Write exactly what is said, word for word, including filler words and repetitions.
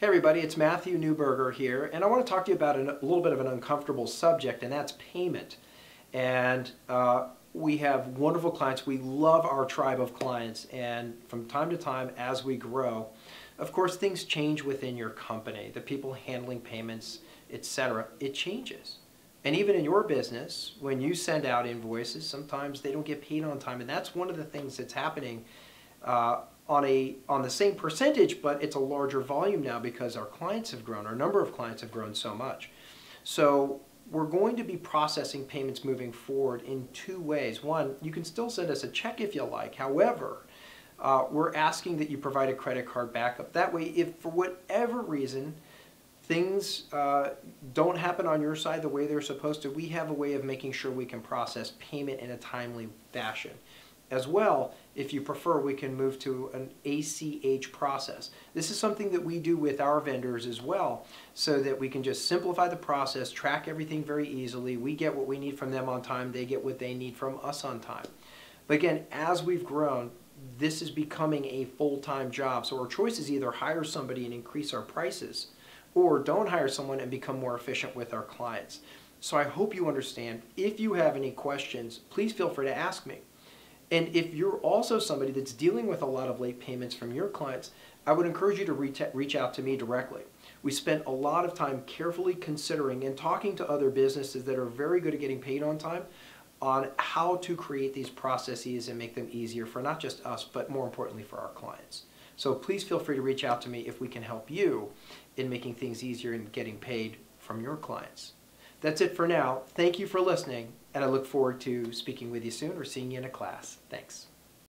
Hey everybody, it's Matthew Neuberger here, and I want to talk to you about a little bit of an uncomfortable subject, and that's payment. And uh, we have wonderful clients. We love our tribe of clients, and from time to time as we grow, of course things change within your company. The people handling payments, et cetera, it changes. And even in your business, when you send out invoices, sometimes they don't get paid on time, and that's one of the things that's happening uh, on a on the same percentage, but it's a larger volume now because our clients have grown, our number of clients have grown so much. So we're going to be processing payments moving forward in two ways. One, you can still send us a check if you like. However, uh, we're asking that you provide a credit card backup. That way, if for whatever reason things uh, don't happen on your side the way they're supposed to, we have a way of making sure we can process payment in a timely fashion. As well, if you prefer, we can move to an A C H process. This is something that we do with our vendors as well, so that we can just simplify the process, track everything very easily. We get what we need from them on time, they get what they need from us on time. But again, as we've grown, this is becoming a full-time job. So our choice is either hire somebody and increase our prices, or don't hire someone and become more efficient with our clients. So I hope you understand. If you have any questions, please feel free to ask me. And if you're also somebody that's dealing with a lot of late payments from your clients, I would encourage you to reach out to me directly. We spent a lot of time carefully considering and talking to other businesses that are very good at getting paid on time on how to create these processes and make them easier for not just us, but more importantly for our clients. So please feel free to reach out to me if we can help you in making things easier and getting paid from your clients. That's it for now. Thank you for listening, and I look forward to speaking with you soon or seeing you in a class. Thanks.